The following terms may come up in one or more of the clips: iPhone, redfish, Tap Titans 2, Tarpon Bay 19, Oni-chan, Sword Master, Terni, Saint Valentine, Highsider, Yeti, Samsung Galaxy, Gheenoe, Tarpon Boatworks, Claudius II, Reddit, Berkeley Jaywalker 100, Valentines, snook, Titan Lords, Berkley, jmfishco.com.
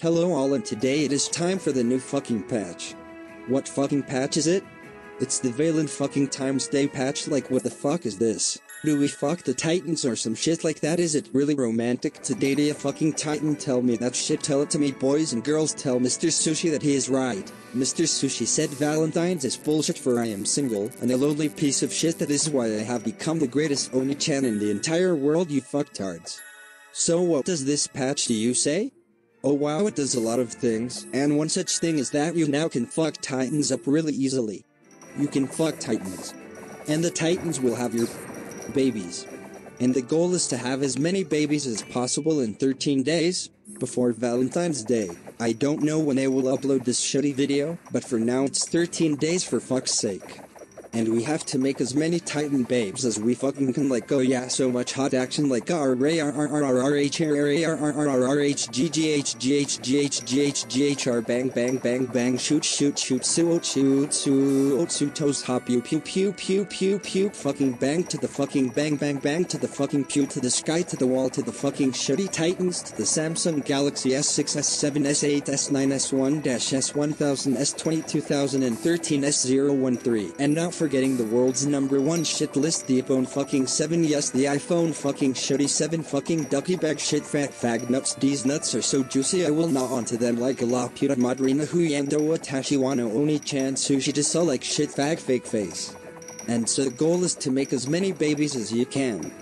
Hello all, and today it is time for the new fucking patch. What fucking patch is it? It's the Valen fucking Times Day patch. Like, what the fuck is this? Do we fuck the Titans or some shit like that? Is it really romantic to date a fucking Titan? Tell me that shit, tell it to me boys and girls. Tell Mr. Sushi that he is right. Mr. Sushi said Valentine's is bullshit, for I am single and a lonely piece of shit. That is why I have become the greatest Oni-chan in the entire world, you fucktards. So what does this patch do, you say? Oh wow, it does a lot of things, and one such thing is that you now can fuck Titans up really easily. You can fuck Titans, and the Titans will have your babies. And the goal is to have as many babies as possible in 13 days, before Valentine's Day. I don't know when I will upload this shitty video, but for now it's 13 days for fuck's sake. And we have to make as many Titan babes as we fucking can. Like, oh yeah, so much hot action. Like r bang bang bang bang, shoot shoot shoot, sue shoot sue, toes hop, you pew pew pew pew pew, fucking bang to the fucking bang bang bang to the fucking pew, to the sky, to the wall, to the fucking shitty Titans, to the Samsung Galaxy S6, S7, S8, S9, S1, S1000, S22013, S013, and now forgetting the world's #1 shit list, the iPhone fucking 7, yes the iPhone fucking shitty 7 fucking ducky bag shit fat fag nuts. These nuts are so juicy I will gnaw onto them like a laputa madrina huyando watashi wa no Oni-chan Sushi to sell like shit fag fake face. And so the goal is to make as many babies as you can.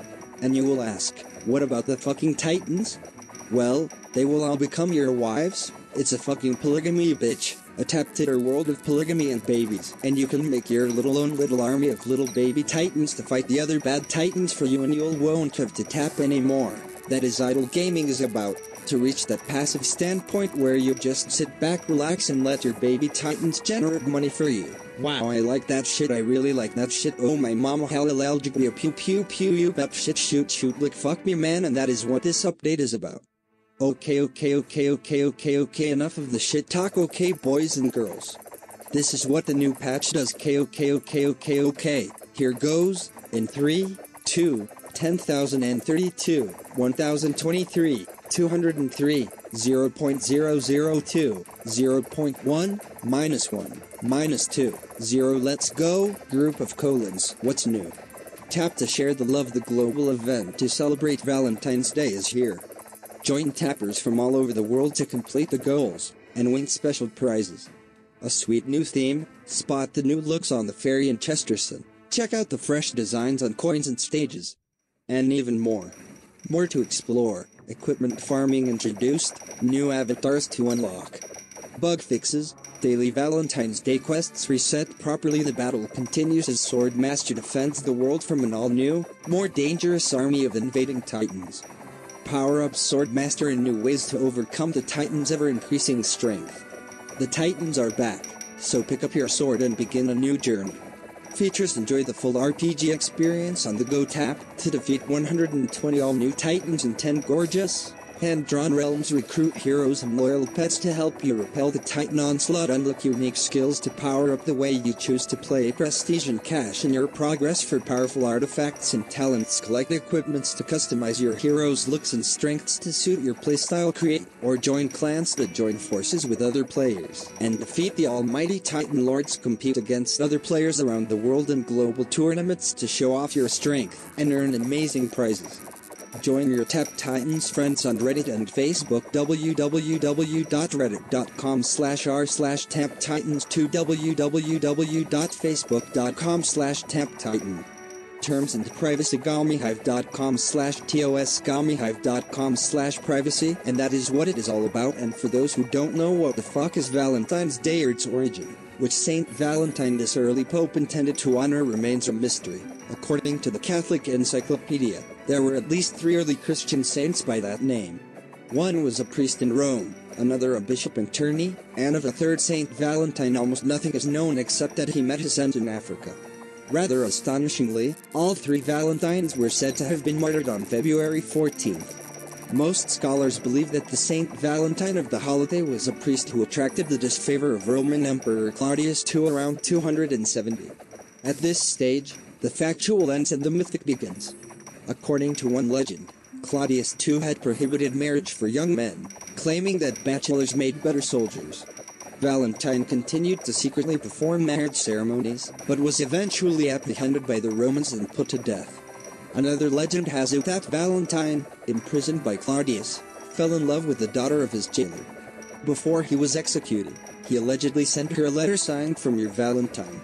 And you will ask, what about the fucking Titans? Well, they will all become your wives. It's a fucking polygamy, bitch. A tap-titter world of polygamy and babies, and you can make your little own little army of little baby Titans to fight the other bad Titans for you, and you won't have to tap anymore. That is idle gaming is about, to reach that passive standpoint where you just sit back, relax, and let your baby Titans generate money for you. Wow, I like that shit, I really like that shit. Oh my mama, hallelujah, pew pew pew pew, up shit shoot shoot, like fuck me man, and that is what this update is about. Okay, enough of the shit talk, okay boys and girls. This is what the new patch does, okay. Here goes, in 3, 2, 10,032, 1023, 203, 0.002, 0.1, -1, -2, 0, let's go, group of colons, what's new? Tap to share the love, the global event to celebrate Valentine's Day is here. Join tappers from all over the world to complete the goals, and win special prizes. A sweet new theme, spot the new looks on the ferry in Chesterton, check out the fresh designs on coins and stages. And even more. More to explore, equipment farming introduced, new avatars to unlock. Bug fixes, daily Valentine's Day quests reset properly, the battle continues as Sword Master defends the world from an all-new, more dangerous army of invading Titans. Power up Sword Master in new ways to overcome the Titans' ever-increasing strength. The Titans are back, so pick up your sword and begin a new journey. Features, enjoy the full RPG experience on the go, tap to defeat 120 all-new Titans in 10 gorgeous, hand-drawn realms, recruit heroes and loyal pets to help you repel the Titan onslaught, unlock unique skills to power up the way you choose to play, prestige and cash in your progress for powerful artifacts and talents, collect equipments to customize your heroes' looks and strengths to suit your playstyle, create or join clans that join forces with other players, and defeat the almighty Titan Lords, compete against other players around the world in global tournaments to show off your strength, and earn amazing prizes. Join your Tap Titans friends on Reddit and Facebook, www.reddit.com/r/taptitans, to www.facebook.com/taptitan. Terms and privacy, Gamihive.com/TOS, Gamihive.com/privacy, and that is what it is all about. And for those who don't know what the fuck is Valentine's Day or its origin, which Saint Valentine this early pope intended to honor, remains a mystery. According to the Catholic Encyclopedia, there were at least 3 early Christian saints by that name. One was a priest in Rome, another a bishop in Terni, and of a third Saint Valentine almost nothing is known except that he met his end in Africa. Rather astonishingly, all 3 Valentines were said to have been martyred on February 14th. Most scholars believe that the Saint Valentine of the holiday was a priest who attracted the disfavor of Roman Emperor Claudius II around 270. At this stage, the factual ends and the mythic begins. According to one legend, Claudius II had prohibited marriage for young men, claiming that bachelors made better soldiers. Valentine continued to secretly perform marriage ceremonies, but was eventually apprehended by the Romans and put to death. Another legend has it that Valentine, imprisoned by Claudius, fell in love with the daughter of his jailer. Before he was executed, he allegedly sent her a letter signed "From your Valentine."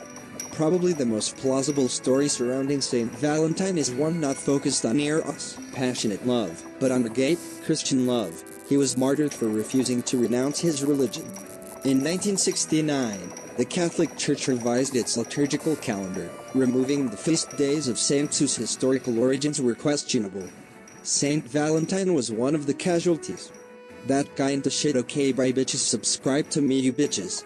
Probably the most plausible story surrounding Saint Valentine is one not focused on eros, passionate love, but on agape, Christian love. He was martyred for refusing to renounce his religion. In 1969, the Catholic Church revised its liturgical calendar, removing the feast days of saints whose historical origins were questionable. Saint Valentine was one of the casualties. That kind of shit okay, bye bitches, subscribe to me you bitches.